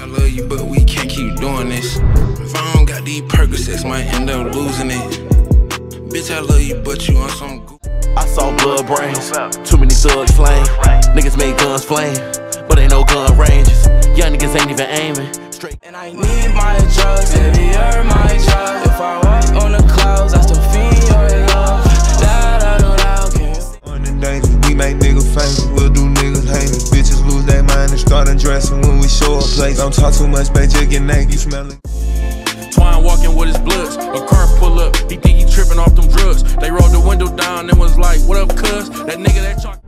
I love you, but we can't keep doing this. If I don't got these Percocets, might end up losing it. Bitch, I love you, but you on some goop. I saw blood brains, too many thugs flame. Niggas made guns flame, but ain't no gun ranges. Young niggas ain't even aiming straight. And I need my drugs, baby, you're my drugs. If I walk on the clouds, I still feel your love. Da da da da. On the danger, we make niggas famous, we'll do niggas haters. Bitches lose their mind and start undressing when we show a place. Don't talk too much, baby, just get naked, you smell it. Twine walking with his bloods, a car pull up, he think he tripping off them drugs. They rolled the window down and was like, what up, cuz? That nigga that chalk.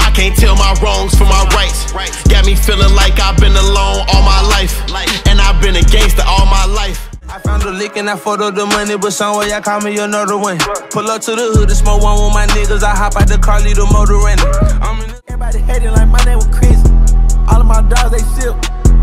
I can't tell my wrongs from my rights. Got me feeling like I've been alone all my life, and I've been a gangster all my life. I found a lick and I photo the money, but somewhere y'all call me another one. Pull up to the hood and smoke one with my niggas. I hop out the car, leave the motor running. Everybody hating like my name was Chris. All of my dogs, they sip.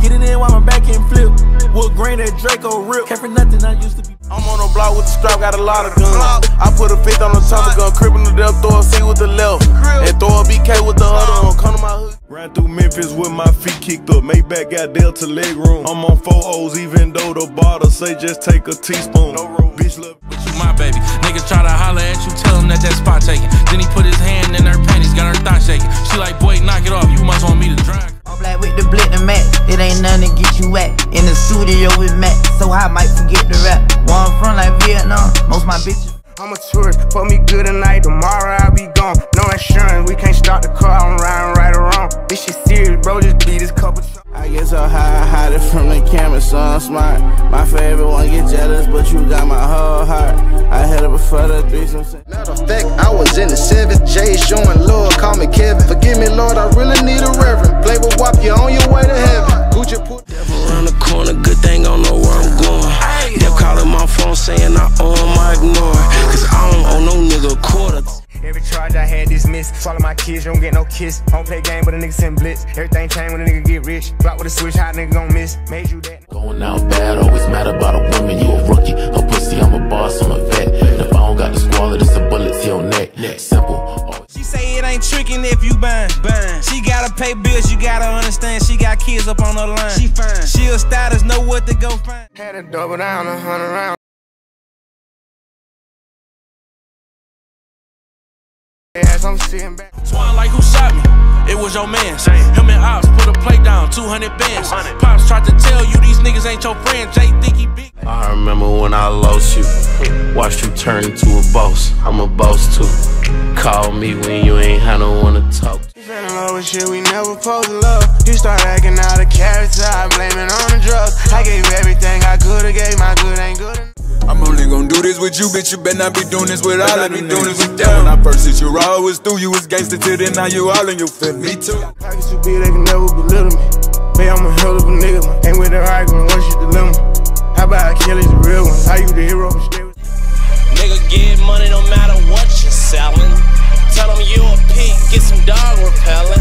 Get it in while my back can flip. Wood grain and Draco real. Can't for nothing, I used to be. I'm on a block with the strap, got a lot of guns. I put a fifth on the top of gun, crippin' the depth, throw a C with the left, and throw a BK with the other one. Come to my hood. Ran through Memphis with my feet kicked up, Maybach got Delta leg room. I'm on 4 O's even though the bottle say just take a teaspoon. No road, bitch, love with you, my baby. Niggas try to holler at you, tell him that that spot taken. Then he put his hand in her panties, got her thigh shaking. She like, boy, knock it off, you must want me to drive. All black with the blick and Mac, it ain't nothing to get you at. In the studio with Mac, so I might forget the rap. Where I'm from like Vietnam, most my bitches. I'm a tourist, fuck me good tonight, tomorrow I'll be gone. No insurance, we can't start the car, I'm riding right or wrong. This shit serious, bro, just be this couple. I guess I'll hide it from the camera, so I'm smart. My favorite one get jealous, but you got my whole heart. I hit up before the threesome. Matter of fact, I was in the 7th, Jay showing love, call me Kevin. Forgive me, Lord, I really need a reverend. Play with Wock, you're on your way to heaven. Gucci put devil around the corner, good thing I don't know where I'm going. They're calling my phone saying I owe him, I ignore. Cause I don't owe no nigga a quarter. Every charge I had dismissed. Swallow my kids, you don't get no kiss. Don't play game, but a nigga send blitz. Everything change when a nigga get rich. Block with a switch, how a nigga gon' miss. Made you that. Going out bad, always mad about a woman. You a rookie, a pussy, I'm a boss, I'm a vet. And if I don't got the squalor, it's a bullet to your neck. Simple. Always. She say it ain't tricking if you buying. She gotta pay bills, you gotta understand. She got kids up on her line. She fine. She'll status, know what to go find. Had to double down, 100 rounds. As I'm sitting back, Twine like who shot me? It was your man. Him and Ops put a plate down, 200 bands. Pops tried to tell you these niggas ain't your friend. Jay think he big. I remember when I lost you, watched you turn into a boss. I'm a boss too. Call me when you ain't had no one to talk to. You fell in love with shit we never supposed to love. You start acting out of character, I blame it on the drugs. I gave everything I could've gave, my good ain't good enough. I'm only gon' do this with you, bitch. You better not be doing this with all of me. Doing this with them. When I first hit you, I was through. You was gangster till then. Now you all in your fit. Me too. Pockets too big, they can never belittle me. Babe, I'm a hell of a nigga. Man. Ain't with the argument, what's your dilemma? How about Achilles, the real one? How you the hero? Nigga, get money no matter what you're selling. Tell them you a pig, get some dog repellent.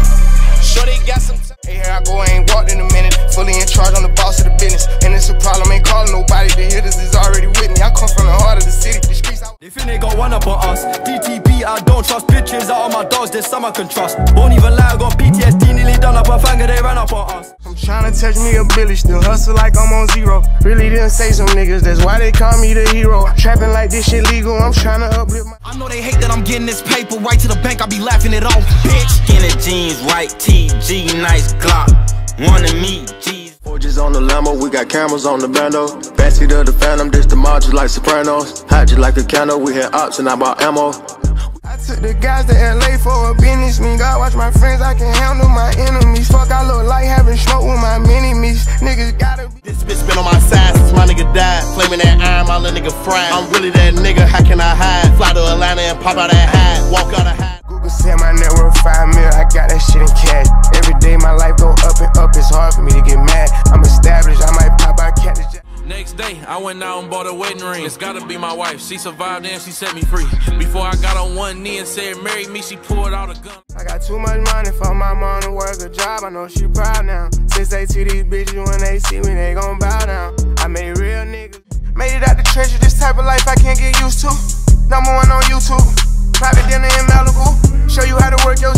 Sure they got some. Hey, here I go, I ain't walked in a minute. Fully in charge, I'm the boss of the business. And it's a problem, ain't calling nobody. The hitters is already with me. I come from the heart of the city, the streets. They finna go one up on us. DTP, I don't trust. Bitches out on my dogs, there's some I can trust. Won't even lie, I got PTSD, nearly done up a finger, they ran up on us. I'm tryna touch me a billy, still hustle like I'm on zero. Really didn't say some niggas, that's why they call me the hero. Trapping like this shit legal, I'm tryna uplift my. I know they hate that I'm getting this paper, right to the bank, I be laughing it off. Bitch, skinny jeans, white TG, nice Glock. Wanna meet G. Forges on the Lambo, we got cameras on the bando. Backseat of the Phantom, this the mod just like Sopranos. Hot just like a candle, we had ops and I bought ammo. I took the guys to LA for a business. Me, God watch my friends, I can handle my enemies. Fuck, I look like having smoke with my mini-me's. Niggas gotta be. This bitch been on my side since my nigga died. Flaming that iron, my little nigga fried. I'm really that nigga, how can I hide? Fly to Atlanta and pop out that hide. Walk out of hide. Said my net worth 5 mil, I got that shit in cash. Every day my life go up and up, it's hard for me to get mad. I'm established, I might pop out cat. Next day, I went out and bought a wedding ring. It's gotta be my wife, she survived and she set me free. Before I got on one knee and said marry me, she pulled out a gun. I got too much money for my mom to work a job, I know she proud now. Since they see these bitches, when they see me, they gon' bow down. I made real niggas, made it out the treasure, this type of life I can't get used to. Number 1 on YouTube, private dinner in Malibu. Show you how to work your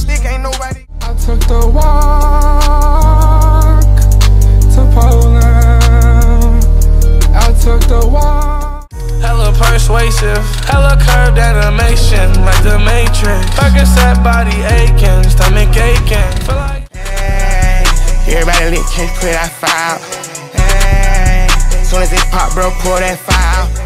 have to walk to Poland. I took the walk. Hella persuasive, hella curved animation, like the Matrix. Percocet body aching, stomach aching. Feel like hey, everybody lit, can't clear that file. Hey, soon as it pop, bro, pull that file.